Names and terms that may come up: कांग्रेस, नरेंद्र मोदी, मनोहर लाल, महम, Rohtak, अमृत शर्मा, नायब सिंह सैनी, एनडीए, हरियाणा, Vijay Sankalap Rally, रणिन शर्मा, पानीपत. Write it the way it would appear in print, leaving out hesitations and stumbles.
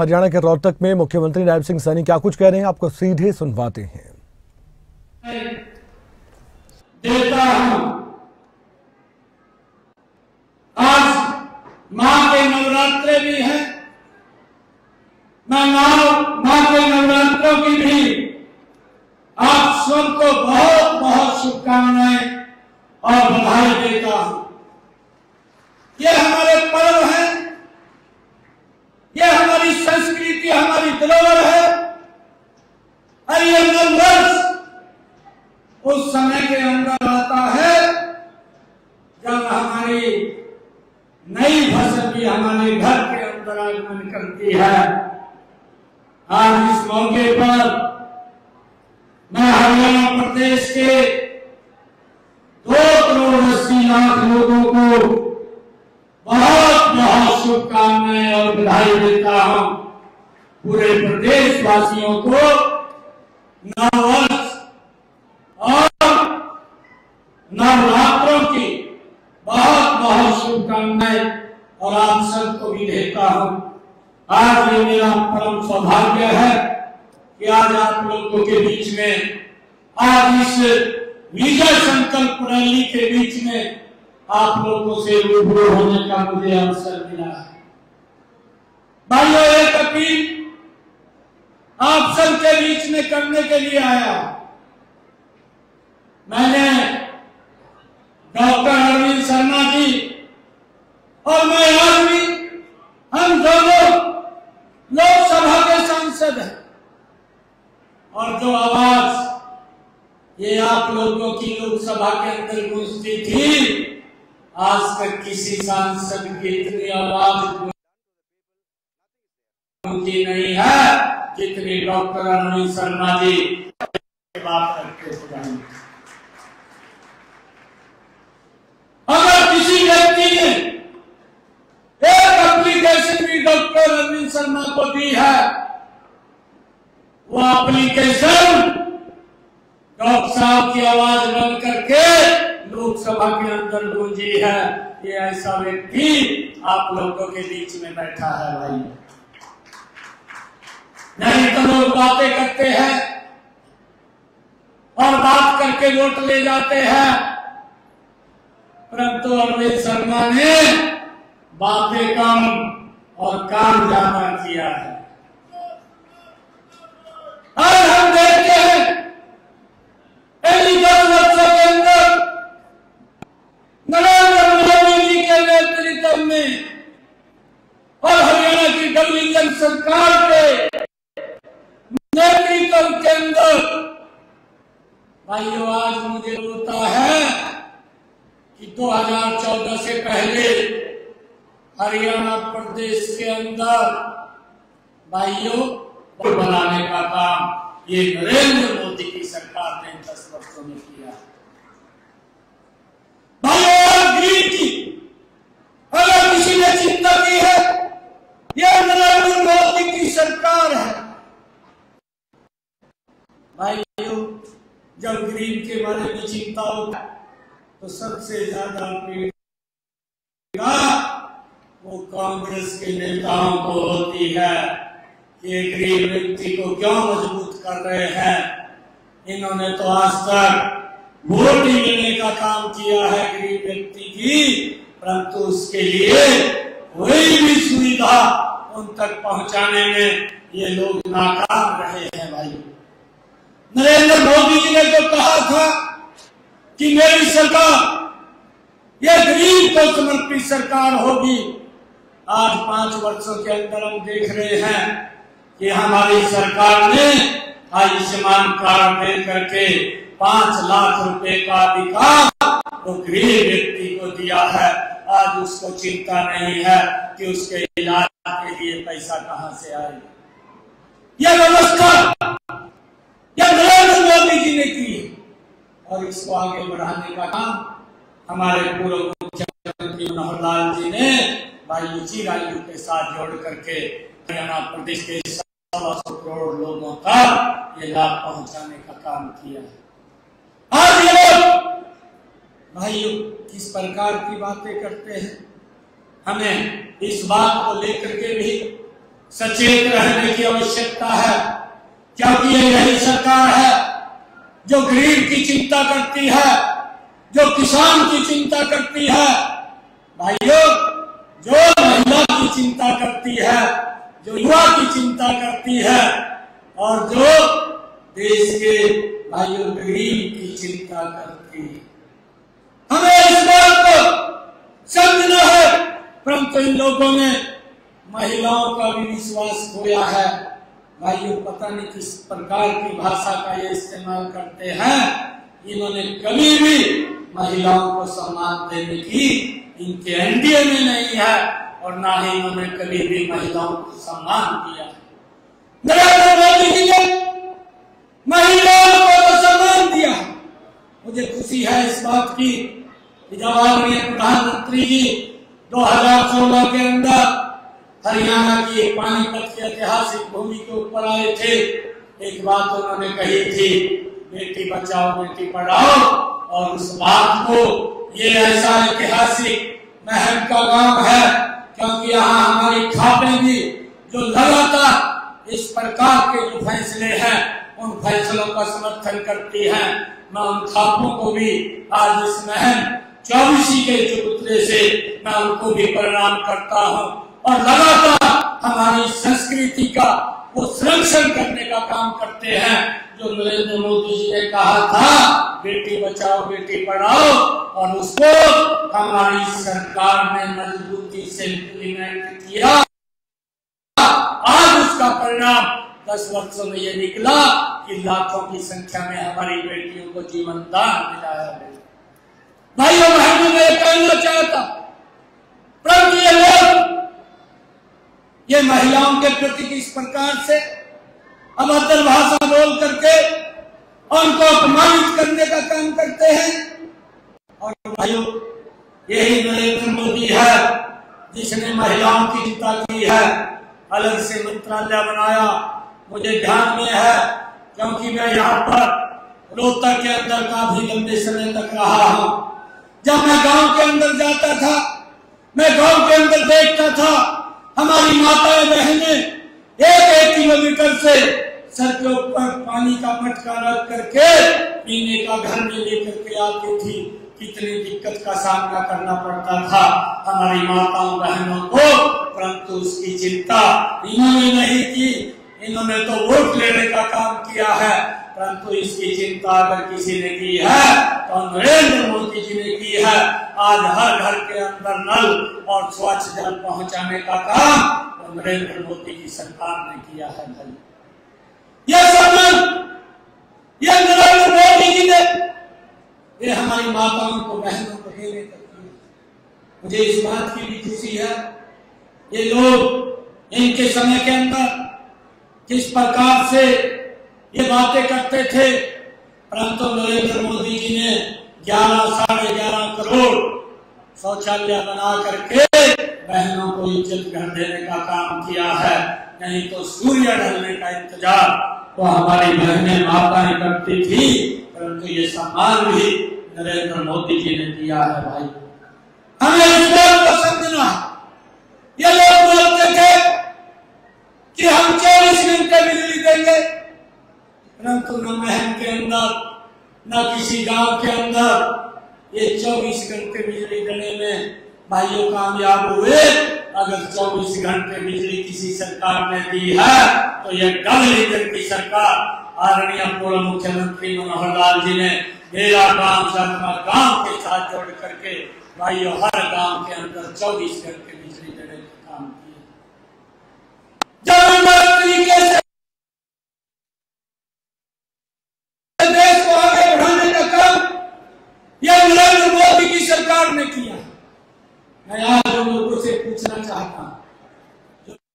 हरियाणा के रोहतक में मुख्यमंत्री नायब सिंह सैनी क्या कुछ कह रहे हैं, आपको सीधे सुनवाते हैं। देता हूं आज मां के नवरात्रे भी हैं, मैं मां के नवरात्रों की भी आप सबको बहुत बहुत शुभकामनाएं और बधाई देता हूं। ये हमारे पर्व हैं, यह हमारी संस्कृति, हमारी धरोहर है और यह नववर्ष उस समय के अंदर आता है जब हमारी नई फसल भी हमारे घर के अंदर आगमन करती है। आज इस मौके पर मैं हरियाणा प्रदेश के 2,80,00,000 लोगों को शुभकामनाएं और बधाई देता हूं। पूरे प्रदेशवासियों को नववर्ष और नवरात्रों की बहुत बहुत शुभकामनाएं और आप सबको भी देता हूं। आज ये मेरा परम सौभाग्य है कि आज आप लोगों के बीच में, आज इस विजय संकल्प रैली के बीच में आप लोगों से रूबरू होने का मुझे अवसर मिला है। भाइयों, एक अपील आप सबके बीच में करने के लिए आया। मैंने डॉक्टर रणिन शर्मा जी और मैं आदमी, हम दोनों लोकसभा के सांसद हैं और जो आवाज ये आप लोगों की लोकसभा के अंदर गूंजती थी, आज तक किसी सांसद की इतनी आवाज नहीं है जितनी डॉक्टर रणिन शर्मा जी बात करते हैं। अगर किसी व्यक्ति ने एक एप्लीकेशन भी डॉक्टर रणिन शर्मा को दी है, वो एप्लीकेशन डॉक्टर साहब की आवाज बन करके लोकसभा के अंदर गूंजी है। ये ऐसा व्यक्ति आप लोगों के बीच में बैठा है। भाई, नहीं तो लोग बातें करते हैं और बात करके वोट ले जाते हैं, परंतु अमृत शर्मा ने बातें कम और काम ज्यादा किया है। और हम देखते हैं नरेंद्र मोदी के नेतृत्व में और हरियाणा की गठबंधन सरकार के नेतृत्व के अंदर, भाइयों, आज मुझे रोता है कि 2014 से पहले हरियाणा प्रदेश के अंदर, भाइयों, बनाने का काम ये नरेंद्र मोदी की सरकार ने 10 वर्षों में किया। जब ग्रीन के बारे में चिंता हो तो सबसे ज्यादा पीड़ा वो कांग्रेस के नेताओं को होती है। ये गरीब व्यक्ति को क्यों मजबूत कर रहे हैं? इन्होंने तो आज तक वोट लेने का काम किया है गरीब व्यक्ति की, परंतु उसके लिए कोई भी सुविधा उन तक पहुंचाने में ये लोग नाकाम रहे हैं। भाई, नरेंद्र मोदी जी ने जो कहा था कि मेरी सरकार यह गरीब को समर्पित सरकार होगी, आज 5 वर्षों के अंदर हम देख रहे हैं कि हमारी सरकार ने आयुष्मान कार्ड दे करके 5 लाख रुपए का अधिकार तो गरीब व्यक्ति को दिया है। आज उसको चिंता नहीं है कि उसके इलाज के लिए पैसा कहां से आए। यह व्यवस्था नरेंद्र मोदी जी ने की और इसको आगे बढ़ाने का काम हमारे पूर्व मुख्यमंत्री मनोहर लाल जी ने भाई राज्यों के साथ जोड़ करके हरियाणा प्रदेश के 1,200 करोड़ लोगों का ये लाभ पहुंचाने का काम किया। आज ये लोग, भाइयों, किस प्रकार की बातें करते हैं, हमें इस बात को लेकर के भी सचेत रहने की आवश्यकता है, क्योंकि यही सरकार है जो गरीब की चिंता करती है, जो किसान की चिंता करती है, भाइयों जो महिला की चिंता करती है, जो युवा की चिंता करती है और जो देश के भाइयों गरीब की चिंता करती है। हमें इस बात को समझना है, परंतु इन लोगों ने महिलाओं का भी विश्वास खोया है। भाइयों पता नहीं किस प्रकार की भाषा का ये इस्तेमाल करते हैं। इन्होंने कभी भी महिलाओं को सम्मान देने की इनके एनडीए में नहीं है और ना ही इन्होंने कभी भी महिलाओं को सम्मान किया। नरेंद्र मोदी जी ने महिलाओं को सम्मान दिया। मुझे खुशी है इस बात की कि जब माननीय प्रधानमंत्री जी 2014 के अंदर हरियाणा की पानीपत की ऐतिहासिक भूमि के ऊपर आए थे, एक बात उन्होंने कही थी, बेटी बचाओ बेटी पढ़ाओ, और उस बात को ये ऐसा ऐतिहासिक महम का गांव है क्योंकि यहाँ हमारी खापें भी जो लगातार इस प्रकार के जो फैसले हैं उन फैसलों का समर्थन करती है। मैं उन खापों को भी आज इस महम 24 के चबूतरे से मैं उनको भी प्रणाम करता हूँ और लगातार हमारी संस्कृति का वो संरक्षण करने का काम करते हैं जो नरेंद्र मोदी जी ने कहा था, बेटी बचाओ बेटी पढ़ाओ, और उसको हमारी सरकार ने मजबूती से इम्प्लीमेंट किया। आज उसका परिणाम 10 वर्षों में ये निकला कि लाखों की संख्या में हमारी बेटियों को जीवन दान मिला है। भाइयों बहनों मैं कहना चाहता, परंतु ये लोग ये महिलाओं के प्रति किस प्रकार से अभद्र भाषा बोल करके उनको अपमानित करने का काम करते हैं। और भाइयों यही नरेंद्र मोदी है जिसने महिलाओं की चिंता की है, अलग से मंत्रालय बनाया। मुझे ध्यान में है क्योंकि मैं यहाँ पर रोहतक के अंदर काफी लंबे समय तक रहा हूँ। जब मैं गांव के अंदर जाता था, मैं गांव के अंदर देखता था हमारी माताएं बहनें 1-1 किलोमीटर से सर के ऊपर पानी का मटका रख करके पीने का घर में लेकर के आती थी। कितनी दिक्कत का सामना करना पड़ता था हमारी माताओं बहनों को, परंतु उसकी चिंता इन्होंने नहीं की। इन्होंने तो वोट लेने का काम किया है, परंतु इसकी चिंता अगर किसी ने की है तो नरेंद्र मोदी जी ने की है। आज हर घर के अंदर नल और स्वच्छ जल पहुंचाने का काम तो नरेंद्र मोदी की सरकार ने किया है। ये सम्मान ये नरेंद्र मोदी जी ने ये हमारी माताओं को बहनों को देने का किया। मुझे इस बात की भी खुशी है ये लोग इनके समय के अंदर किस प्रकार से ये बातें करते थे, परंतु नरेंद्र मोदी जी ने 11-11.5 करोड़ शौचालय बना करके बहनों को इज्जत घर देने का काम किया है। नहीं तो सूर्य ढलने का इंतजार तो हमारी बहनें माताएं करती थी, परंतु ये सम्मान भी नरेंद्र मोदी जी ने दिया है। भाई हमें इस बात को समझना, ये लोग बोलते थे कि हम 24 घंटे बिजली देंगे, परंतु न महम के अंदर न किसी गांव के अंदर ये 24 घंटे बिजली देने में भाइयों कामयाब हुए। अगर 24 घंटे बिजली किसी सरकार ने दी है तो ये डबल इंजन की सरकार आदरणीय पूर्व मुख्यमंत्री मनोहर लाल जी ने मेरा गांव सबका गांव के साथ जोड़ करके भाइयों हर गांव के अंदर 24 घंटे बिजली देने का काम किया। देश को आगे बढ़ाने का काम यह नरेंद्र मोदी की सरकार ने किया। मैं आप लोगों से पूछना चाहता हूं